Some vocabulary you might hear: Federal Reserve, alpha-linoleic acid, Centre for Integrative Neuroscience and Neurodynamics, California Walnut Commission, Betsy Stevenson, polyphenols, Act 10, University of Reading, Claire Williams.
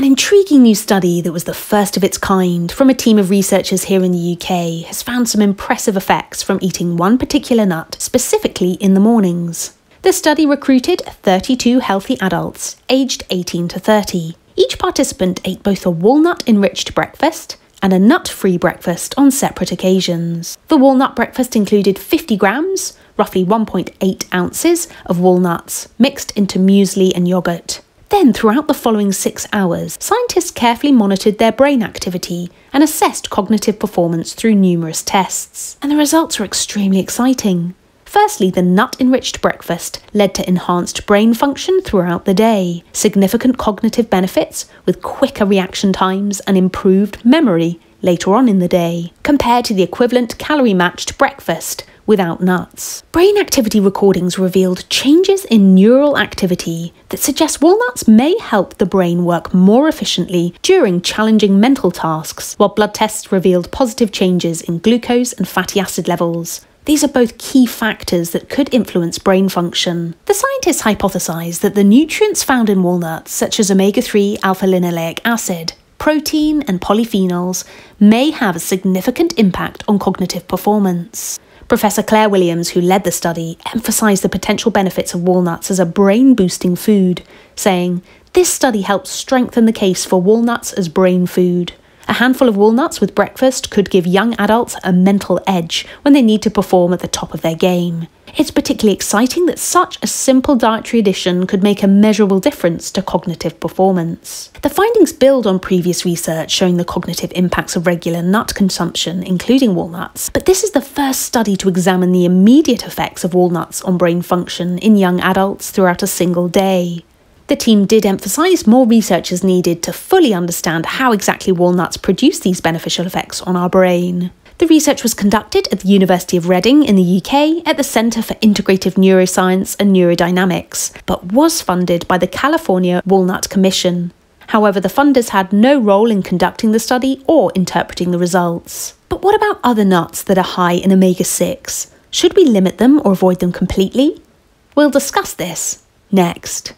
An intriguing new study that was the first of its kind from a team of researchers here in the UK has found some impressive effects from eating one particular nut, specifically in the mornings. The study recruited 32 healthy adults, aged 18 to 30. Each participant ate both a walnut-enriched breakfast and a nut-free breakfast on separate occasions. The walnut breakfast included 50 grams, roughly 1.8 ounces, of walnuts, mixed into muesli and yogurt. Then, throughout the following 6 hours, scientists carefully monitored their brain activity and assessed cognitive performance through numerous tests. And the results were extremely exciting. Firstly, the nut-enriched breakfast led to enhanced brain function throughout the day, significant cognitive benefits with quicker reaction times and improved memory later on in the day, compared to the equivalent calorie-matched breakfast without nuts. Brain activity recordings revealed changes in neural activity that suggest walnuts may help the brain work more efficiently during challenging mental tasks, while blood tests revealed positive changes in glucose and fatty acid levels. These are both key factors that could influence brain function. The scientists hypothesised that the nutrients found in walnuts, such as omega-3 alpha-linoleic acid, protein and polyphenols, may have a significant impact on cognitive performance. Professor Claire Williams, who led the study, emphasised the potential benefits of walnuts as a brain-boosting food, saying, "This study helps strengthen the case for walnuts as brain food. A handful of walnuts with breakfast could give young adults a mental edge when they need to perform at the top of their game. It's particularly exciting that such a simple dietary addition could make a measurable difference to cognitive performance." The findings build on previous research showing the cognitive impacts of regular nut consumption, including walnuts, but this is the first study to examine the immediate effects of walnuts on brain function in young adults throughout a single day. The team did emphasise more research is needed to fully understand how exactly walnuts produce these beneficial effects on our brain. The research was conducted at the University of Reading in the UK at the Centre for Integrative Neuroscience and Neurodynamics, but was funded by the California Walnut Commission. However, the funders had no role in conducting the study or interpreting the results. But what about other nuts that are high in omega-6? Should we limit them or avoid them completely? We'll discuss this next.